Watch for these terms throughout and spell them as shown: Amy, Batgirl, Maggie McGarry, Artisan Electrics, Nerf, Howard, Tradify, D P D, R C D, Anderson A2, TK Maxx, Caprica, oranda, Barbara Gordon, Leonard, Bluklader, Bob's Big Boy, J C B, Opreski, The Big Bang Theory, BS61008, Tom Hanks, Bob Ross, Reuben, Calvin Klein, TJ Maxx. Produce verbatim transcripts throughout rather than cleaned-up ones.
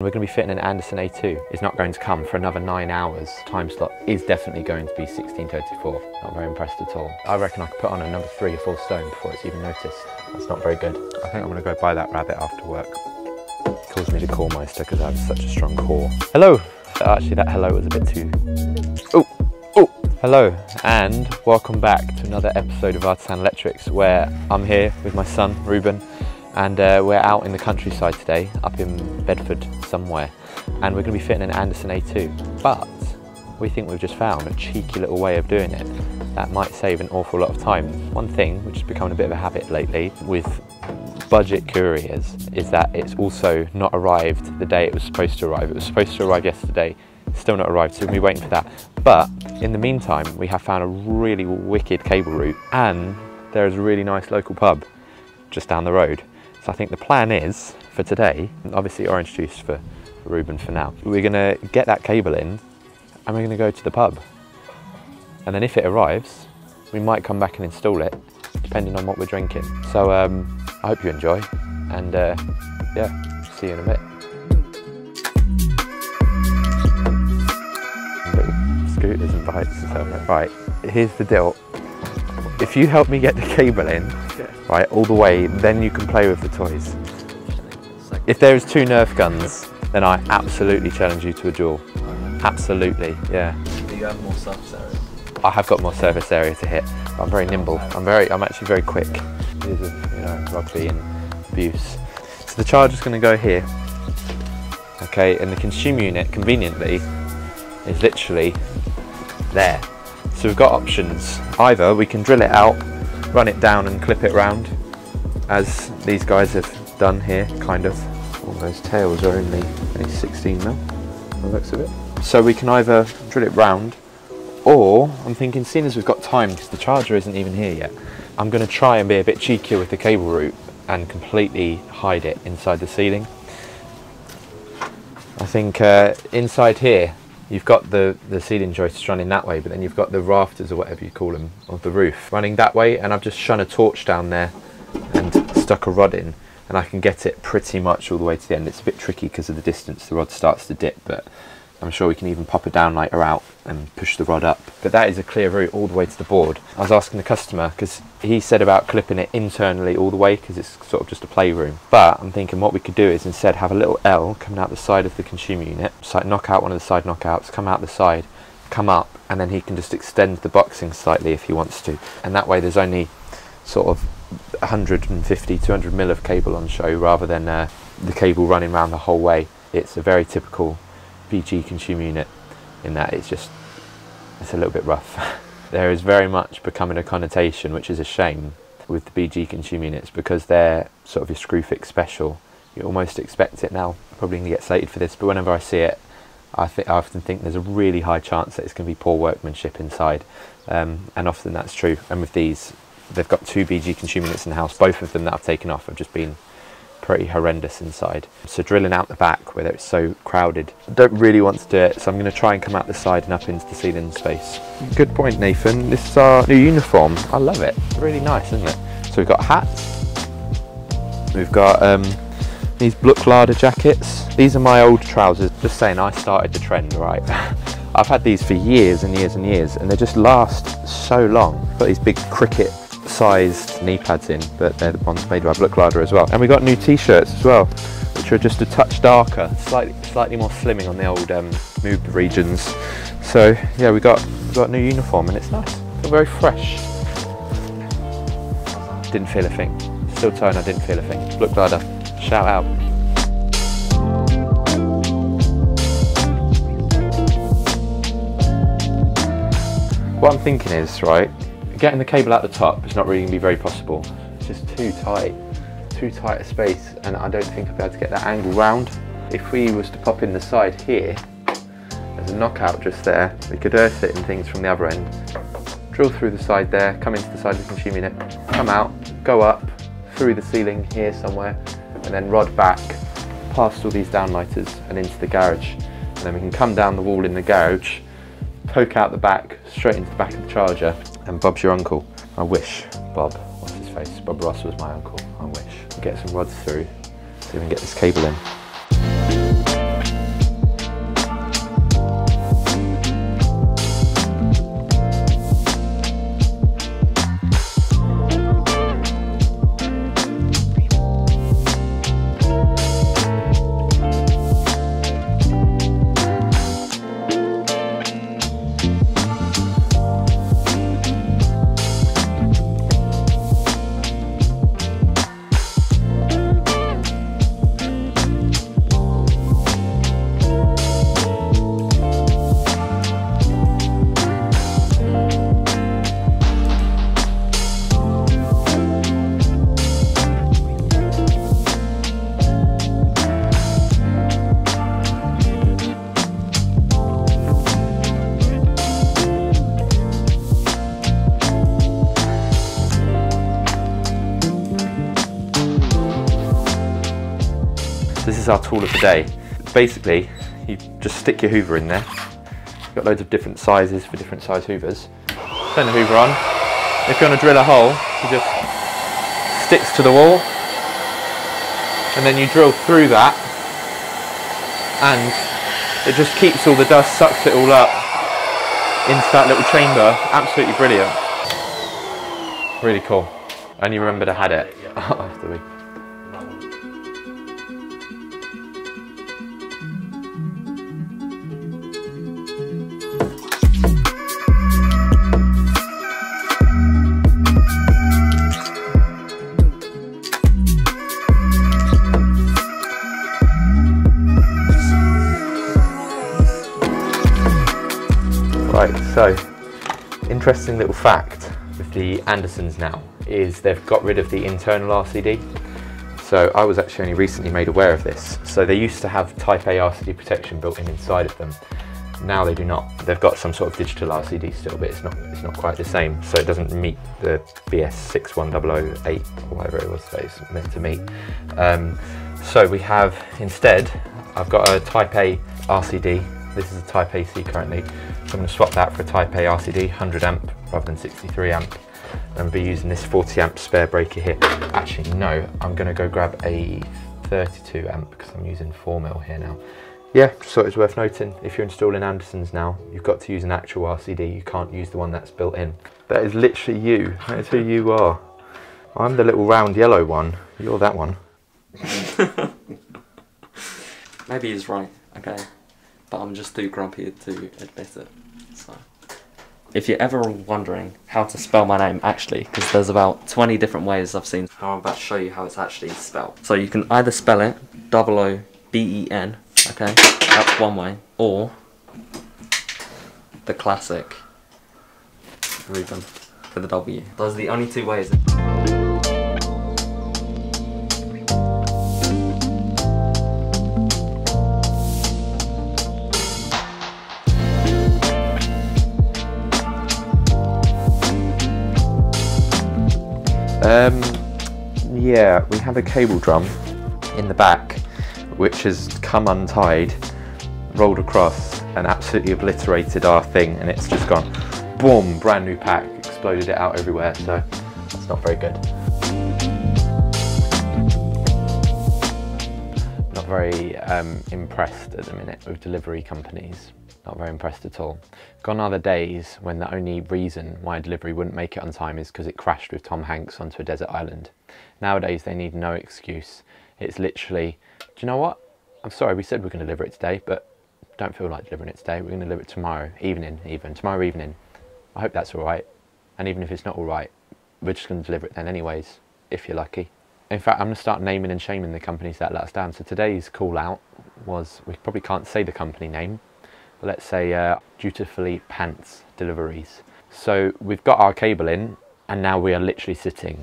We're going to be fitting an Anderson A two. It's not going to come for another nine hours. Time slot is definitely going to be sixteen thirty-four. Not very impressed at all. I reckon I could put on another three or four stone before it's even noticed. That's not very good. I think I'm going to go buy that rabbit after work. It caused me to call Meister because I have such a strong core. Hello. Actually, that hello was a bit too... Oh. Oh. Hello. And welcome back to another episode of Artisan Electrics, where I'm here with my son, Reuben. And uh, we're out in the countryside today, up in Bedford somewhere, and we're going to be fitting an Anderson A two, but we think we've just found a cheeky little way of doing it that might save an awful lot of time. One thing which has become a bit of a habit lately with budget couriers is that it's also not arrived the day it was supposed to arrive. It was supposed to arrive yesterday, still not arrived, so we'll be waiting for that. But in the meantime, we have found a really wicked cable route, and there is a really nice local pub just down the road. So I think the plan is, for today, obviously orange juice for Reuben for now, we're going to get that cable in and we're going to go to the pub. And then if it arrives, we might come back and install it, depending on what we're drinking. So um, I hope you enjoy, and uh, yeah, see you in a bit. Little scooters and bikes and stuff. Right, here's the deal. If you help me get the cable in, yeah. Right, all the way, then you can play with the toys. If there is two Nerf guns, then I absolutely challenge you to a duel. Absolutely, yeah. Do you have more surface area? I have got more surface area to hit. But I'm very nimble. I'm very, I'm actually very quick. Years of, you know, rugby and abuse. So the charger's going to go here. Okay, and the consumer unit, conveniently, is literally there. So we've got options. Either we can drill it out, run it down and clip it round, as these guys have done here, kind of. All those tails are only, only sixteen mil, by the looks of it. So we can either drill it round, or I'm thinking, seeing as we've got time, because the charger isn't even here yet, I'm gonna try and be a bit cheekier with the cable route and completely hide it inside the ceiling. I think uh, inside here, you've got the, the ceiling joists running that way, but then you've got the rafters or whatever you call them, of the roof, running that way, and I've just shone a torch down there and stuck a rod in, and I can get it pretty much all the way to the end. It's a bit tricky because of the distance, the rod starts to dip, but I'm sure we can even pop a downlighter out and push the rod up. But that is a clear route all the way to the board. I was asking the customer, because he said about clipping it internally all the way, because it's sort of just a playroom. But I'm thinking what we could do is instead have a little L coming out the side of the consumer unit, just like knock out one of the side knockouts, come out the side, come up, and then he can just extend the boxing slightly if he wants to. And that way there's only sort of one hundred fifty, two hundred mil of cable on show, rather than uh, the cable running around the whole way. It's a very typical P G consumer unit in that it's just, it's a little bit rough. There is very much becoming a connotation, which is a shame, with the B G consumer units, because they're sort of your Screwfix special. You almost expect it now. I'm probably going to get slated for this, but whenever I see it, I, th I often think there's a really high chance that it's going to be poor workmanship inside, um, and often that's true. And with these, they've got two B G consumer units in the house. Both of them that I've taken off have just been pretty horrendous inside. So drilling out the back, where it's so crowded, I don't really want to do it, so I'm going to try and come out the side and up into the ceiling space. Good point, Nathan. This is our new uniform. I love it. It's really nice, isn't it? So we've got hats. We've got um, these Bluklader jackets. These are my old trousers. Just saying, I started the trend, right? I've had these for years and years and years, and they just last so long. Got these big cricket sized knee pads in, but they're the ones made by Bluklader as well. And we got new t-shirts as well, which are just a touch darker, slightly slightly more slimming on the old um, moob regions. So yeah, we got we got a new uniform and it's nice. Feel very fresh. Didn't feel a thing. Still tired, I didn't feel a thing. Bluklader, shout out. What I'm thinking is, right, getting the cable out the top is not really going to be very possible. It's just too tight, too tight a space, and I don't think I'll be able to get that angle round. If we was to pop in the side here, there's a knockout just there, we could earth it and things from the other end, drill through the side there, come into the side of the consumer unit, come out, go up, through the ceiling here somewhere, and then rod back, past all these downlighters and into the garage. And then we can come down the wall in the garage, poke out the back, straight into the back of the charger. And Bob's your uncle. I wish Bob, what's his face? Bob Ross was my uncle, I wish. We'll get some rods through so we can get this cable in. is our tool of the day. Basically, you just stick your hoover in there. You've got loads of different sizes for different size hoovers. Turn the hoover on. If you want to drill a hole, you just sticks to the wall, and then you drill through that, and it just keeps all the dust, sucks it all up into that little chamber. Absolutely brilliant. Really cool. I only remembered I had it after we... Right, so interesting little fact with the Andersons now is they've got rid of the internal R C D. So I was actually only recently made aware of this. So they used to have type A R C D protection built in inside of them. Now they do not. They've got some sort of digital R C D still, but it's not, it's not quite the same. So it doesn't meet the B S six one zero zero eight or whatever it was that it's meant to meet. Um, so we have instead, I've got a type A R C D. This is a type A C currently, so I'm going to swap that for a type A R C D, one hundred amp rather than sixty-three amp, and I'll be using this forty amp spare breaker here. Actually no, I'm going to go grab a thirty-two amp because I'm using four mil here now. Yeah, so it's worth noting, if you're installing Andersons now, you've got to use an actual R C D, you can't use the one that's built in. That is literally you, that is who you are. I'm the little round yellow one, you're that one. Maybe he's right, okay. But I'm just too grumpy to admit it, so... If you're ever wondering how to spell my name, actually, because there's about twenty different ways I've seen, I'm about to show you how it's actually spelled. So you can either spell it double O B E N, okay, that's one way, or the classic Reuben with a W. Those are the only two ways. Um, yeah, we have a cable drum in the back which has come untied, rolled across and absolutely obliterated our thing, and it's just gone boom, brand new pack, exploded it out everywhere, so it's not very good. Not very um, impressed at the minute with delivery companies. Not very impressed at all. Gone are the days when the only reason why a delivery wouldn't make it on time is because it crashed with Tom Hanks onto a desert island. Nowadays they need no excuse. It's literally, do you know what? I'm sorry, we said we're going to deliver it today, but don't feel like delivering it today. We're going to deliver it tomorrow evening, even tomorrow evening. I hope that's all right. And even if it's not all right, we're just going to deliver it then anyways, if you're lucky. In fact, I'm going to start naming and shaming the companies that let us down. So today's call out was, we probably can't say the company name, let's say uh, Dutifully Pants Deliveries. So we've got our cable in and now we are literally sitting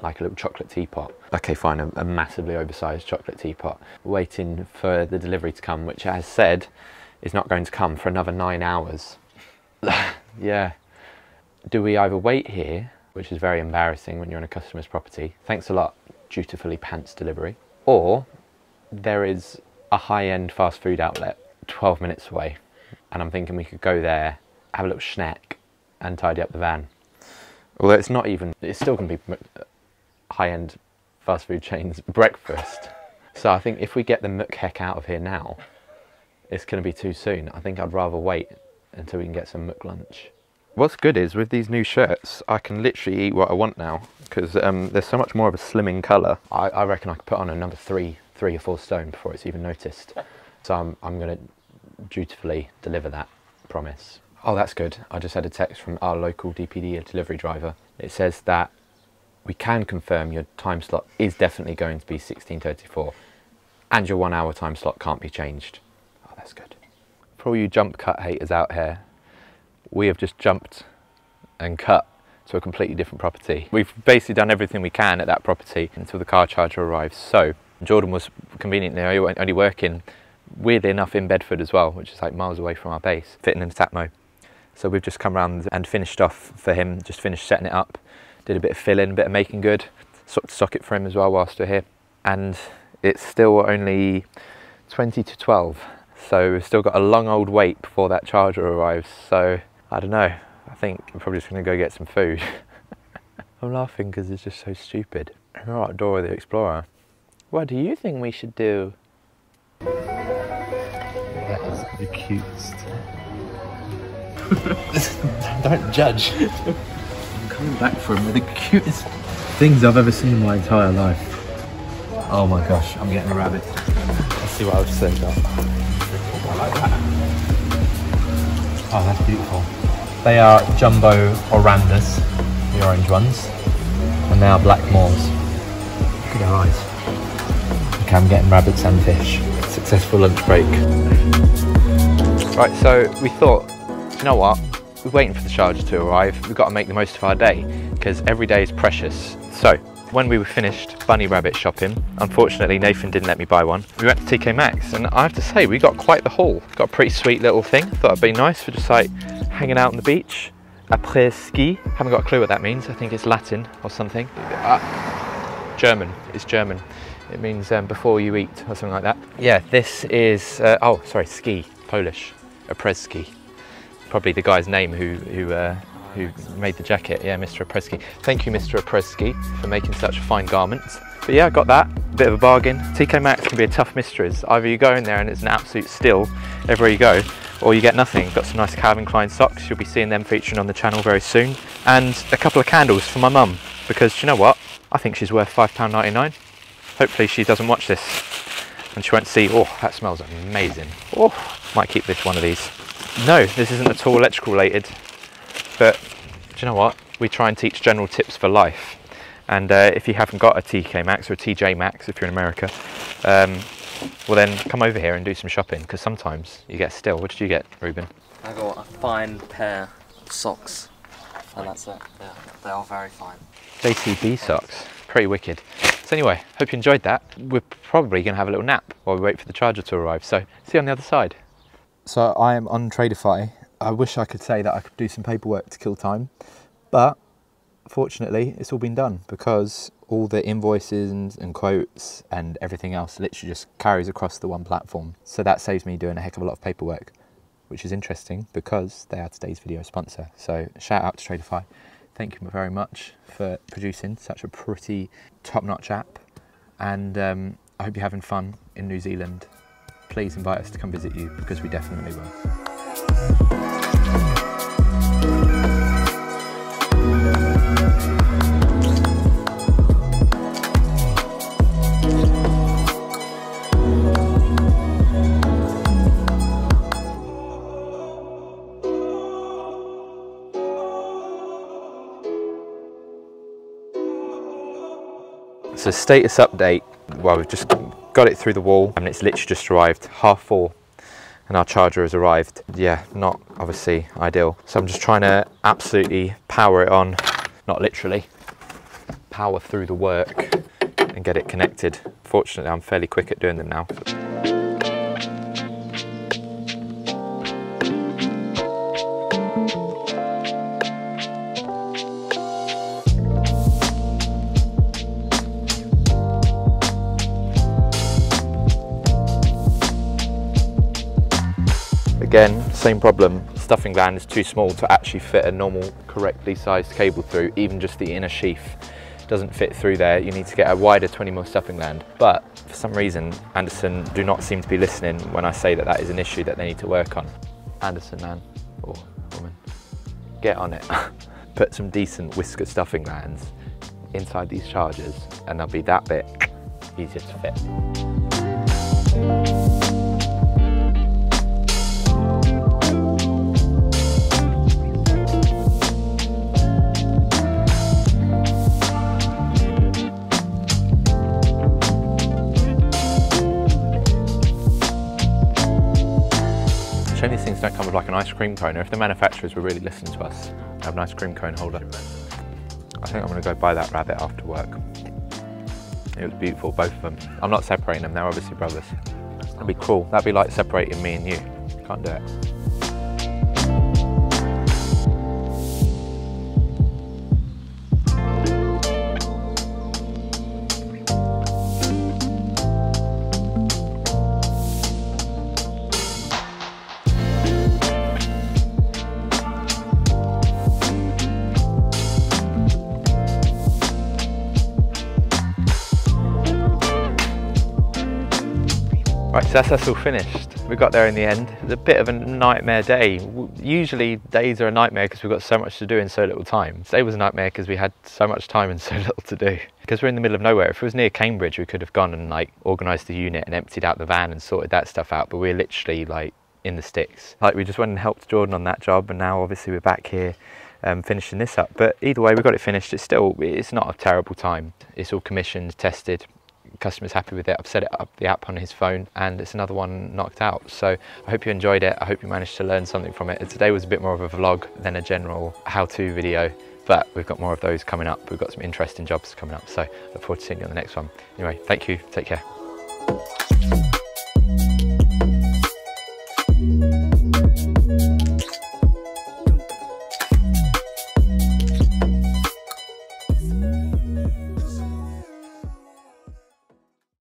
like a little chocolate teapot. Okay, fine, a, a massively oversized chocolate teapot, waiting for the delivery to come, which as said is not going to come for another nine hours. Yeah. Do we either wait here, which is very embarrassing when you're on a customer's property, thanks a lot, Dutifully Pants Delivery, or there is a high-end fast food outlet twelve minutes away, and I'm thinking we could go there, have a little snack and tidy up the van. Although it's not even, it's still going to be high-end fast food chains breakfast. So I think if we get the muck heck out of here now, it's going to be too soon. I think I'd rather wait until we can get some muck lunch. What's good is with these new shirts, I can literally eat what I want now, because um, there's so much more of a slimming colour. I, I reckon I could put on another three, three or four stone before it's even noticed. So I'm, I'm going to dutifully deliver that promise. Oh, that's good. I just had a text from our local D P D delivery driver. It says that we can confirm your time slot is definitely going to be sixteen thirty-four and your one hour time slot can't be changed. Oh, that's good. For all you jump cut haters out here, we have just jumped and cut to a completely different property. We've basically done everything we can at that property until the car charger arrives. So Jordan was conveniently only working weirdly enough in Bedford as well, which is like miles away from our base, fitting in a Tatmo. So we've just come round and finished off for him, just finished setting it up, did a bit of filling, a bit of making good, socked the socket for him as well whilst we're here. And it's still only twenty to twelve, so we've still got a long old wait before that charger arrives. So I don't know, I think I'm probably just gonna go get some food. I'm laughing because it's just so stupid. Alright, Dora the Explorer, what do you think we should do? That is the cutest. Don't judge. I'm coming back for him with the cutest things I've ever seen in my entire life. Oh my gosh, I'm getting a rabbit. Let's see what I've seen now. Oh, that's beautiful. They are jumbo orandas, the orange ones, and they are black moors. Look at their eyes. Okay, I'm getting rabbits and fish. Successful lunch break. Right, so we thought, you know what, we're waiting for the charger to arrive, we've got to make the most of our day, because every day is precious. So when we were finished bunny rabbit shopping, unfortunately Nathan didn't let me buy one, we went to T K Maxx, and I have to say we got quite the haul. Got a pretty sweet little thing, thought it'd be nice for just like hanging out on the beach. Après ski, haven't got a clue what that means, I think it's Latin or something. Uh, German, it's German. It means um, before you eat or something like that. Yeah, this is, uh, oh sorry, ski, Polish, Opreski. Probably the guy's name who who, uh, who made the jacket, yeah, Mister Opreski. Thank you, Mister Opreski, for making such fine garments. But yeah, I got that, bit of a bargain. T K Maxx can be a tough mistress. Either you go in there and it's an absolute steal everywhere you go, or you get nothing. Got some nice Calvin Klein socks, you'll be seeing them featuring on the channel very soon. And a couple of candles for my mum, because you know what? I think she's worth five pounds ninety-nine. Hopefully she doesn't watch this and she won't see, oh, that smells amazing. Oh, might keep this one of these. No, this isn't at all electrical related, but do you know what? We try and teach general tips for life. And uh, if you haven't got a T K Maxx or a T J Maxx, if you're in America, um, well then come over here and do some shopping, because sometimes you get still. What did you get, Reuben? I got a fine pair of socks, and that's it. Yeah, they are very fine. J C B socks, pretty wicked. So anyway, hope you enjoyed that. We're probably going to have a little nap while we wait for the charger to arrive. So see you on the other side. So I am on Tradify. I wish I could say that I could do some paperwork to kill time, but fortunately it's all been done, because all the invoices and, and quotes and everything else literally just carries across the one platform. So that saves me doing a heck of a lot of paperwork, which is interesting because they are today's video sponsor. So shout out to Tradify. Thank you very much for producing such a pretty top-notch app, and um, I hope you're having fun in New Zealand. Please invite us to come visit you, because we definitely will. So status update, well, we've just got it through the wall and it's literally just arrived, half four, and our charger has arrived. Yeah, not obviously ideal. So I'm just trying to absolutely power it on, not literally, power through the work and get it connected. Fortunately, I'm fairly quick at doing them now. Again, same problem. Stuffing gland is too small to actually fit a normal, correctly sized cable through. Even just the inner sheath doesn't fit through there. You need to get a wider twenty mil stuffing gland. But for some reason, Anderson do not seem to be listening when I say that that is an issue that they need to work on. Anderson, man, or woman, get on it. Put some decent whisker stuffing glands inside these chargers, and they'll be that bit easier to fit. Shame these things don't come with like an ice cream cone. If the manufacturers were really listening to us, I have an ice cream cone holder. I think I'm gonna go buy that rabbit after work. It was beautiful, both of them. I'm not separating them, they're obviously brothers. That'd be cruel. That'd be like separating me and you. Can't do it. So that's us all finished. We got there in the end. It's a bit of a nightmare day. Usually days are a nightmare because we've got so much to do in so little time. Today was a nightmare because we had so much time and so little to do. Because we're in the middle of nowhere. If it was near Cambridge, we could have gone and like organised the unit and emptied out the van and sorted that stuff out. But we're literally like in the sticks. Like we just went and helped Jordan on that job, and now obviously we're back here um, finishing this up. But either way, we got it finished. It's still, it's not a terrible time. It's all commissioned, tested. Customer's happy with it. I've set it up, the app on his phone, and it's another one knocked out. So I hope you enjoyed it. I hope you managed to learn something from it. Today was a bit more of a vlog than a general how-to video, but we've got more of those coming up. We've got some interesting jobs coming up. So I look forward to seeing you on the next one. Anyway, thank you. Take care.